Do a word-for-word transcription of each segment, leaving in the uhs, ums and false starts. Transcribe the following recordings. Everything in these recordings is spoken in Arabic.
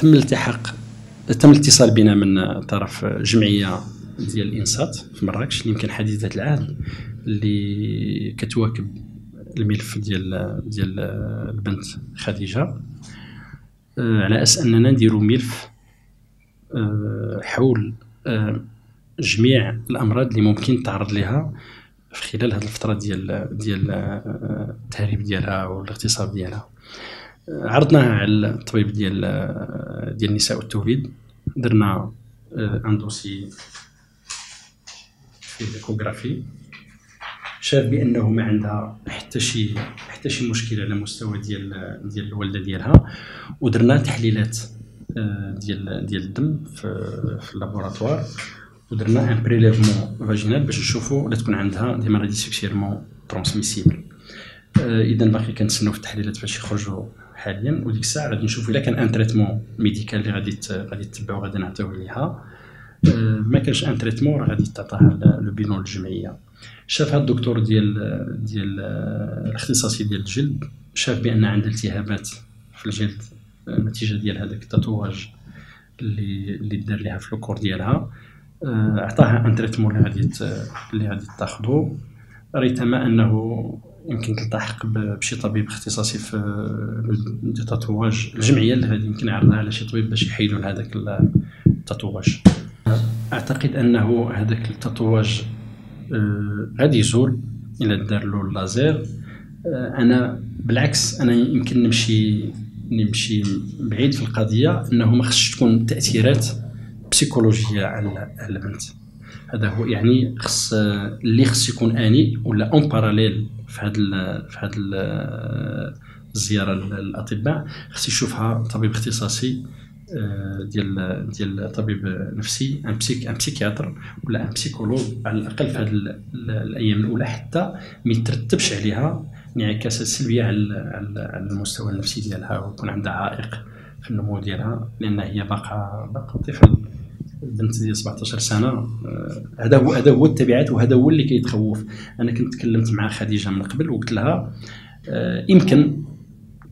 تم التحاق تم الاتصال بنا من طرف جمعيه ديال الانسات في مراكش اللي يمكن حديثه العهد اللي كتواكب الملف ديال ديال البنت خديجه على اساس اننا نديروا ملف حول جميع الامراض اللي ممكن تعرض لها في خلال هذه الفتره ديال ديال التهريب ديالها والاغتصاب ديالها. عرضناها على الطبيب ديال ديال النساء والتوليد، درنا ان دوسي فيه ايكوغرافي شاف بانه ما عندها حتى شي حتى شي مشكله على مستوى ديال ديال الوالده ديالها، ودرنا تحليلات ديال ديال الدم في في اللابوراتوار، ودرنا ان بريليفمون فاجينال باش نشوفوا الا تكون عندها دي مالادي سيكشيلمون ترانسميسيبل. اذا باقي كنتسناو في التحليلات باش يخرجوا حاليا، وديك الساعه غادي نشوفوا الا كان ان تريتمون ميديكال اللي غادي غادي تبعو غادي نعطيوه ليها. ما كانش ان تريتمون راه غادي تعطاها لو بيلون الجمعيه. شافها الدكتور ديال ديال الاختصاصي ديال الجلد، شاف بان عندها التهابات في الجلد نتيجه ديال هذاك التاتواج اللي اللي دار لها في الكور ديالها. عطاها ان تريتمون اللي غادي اللي غادي تاخذو، ريتما انه يمكن تلتحق بشي طبيب اختصاصي في التاتواج، الجمعيه اللي غادي يمكن يعرضها على شي طبيب باش يحيدوا لهذاك التاتواج. اعتقد انه هذاك التاتواج غادي يزول الا دار له اللازير. انا بالعكس انا يمكن نمشي نمشي بعيد في القضيه، انه ما خصش تكون تاثيرات بسيكولوجيه على البنت. هذا هو يعني خص اللي خص يكون اني ولا اون باراليل في هذا في هذا الزياره للاطباء، خص يشوفها طبيب اختصاصي ديال ديال طبيب نفسي، ان بسيك ان بسيكياتر ولا ان بسيكولوج على الاقل في هذه الايام الاولى، حتى ما يترتبش عليها انعكاسات سلبيه على المستوى النفسي ديالها ويكون عندها عائق في النمو ديالها، لان هي باقا باقا طفل. البنت ديال سبعطاش سنه، هذا هو هذا هو التبعات وهذا هو اللي كيتخوف. انا كنت تكلمت مع خديجه من قبل وقلت لها يمكن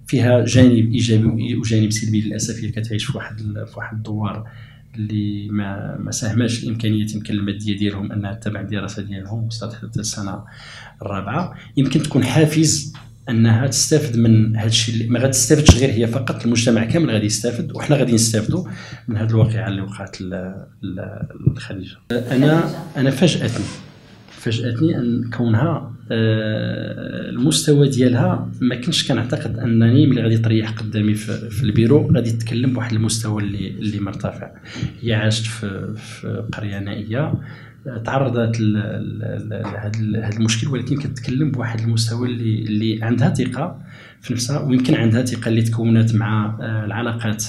فيها جانب ايجابي وجانب سلبي، للاسف هي كتعيش في واحد في واحد الدوار اللي ما ما ساهماش الامكانيات يمكن الماديه ديالهم انها تتبع الدراسه ديالهم، وصلت حتى السنه الرابعه. يمكن تكون حافز انها تستافد من هذا الشيء، اللي ما غاتستافدش غير هي فقط، المجتمع كامل غادي يستافد وحنا غادي نستافدوا من هذه الواقعه اللي وقعت لخديجه. انا انا فاجاتني فاجاتني ان كونها المستوى ديالها ما كنتش كنعتقد انني ملي غادي تريح قدامي في البيرو غادي تتكلم بواحد المستوى اللي اللي مرتفع. هي عاشت في, في قريه نائيه، تعرضت لهذا المشكل، ولكن كتتكلم بواحد المستوى اللي اللي عندها ثقه في نفسها، ويمكن عندها ثقه اللي تكونت مع العلاقات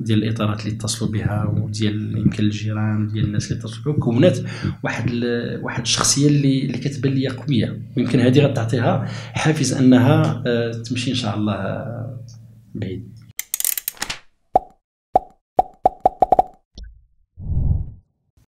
ديال الاطارات اللي اتصلوا بها وديال يمكن الجيران وديال الناس اللي اتصلوا بها، كونات واحد واحد الشخصيه اللي اللي كتبان لي قويه، ويمكن هذه غتعطيها حافز انها تمشي ان شاء الله بعيد.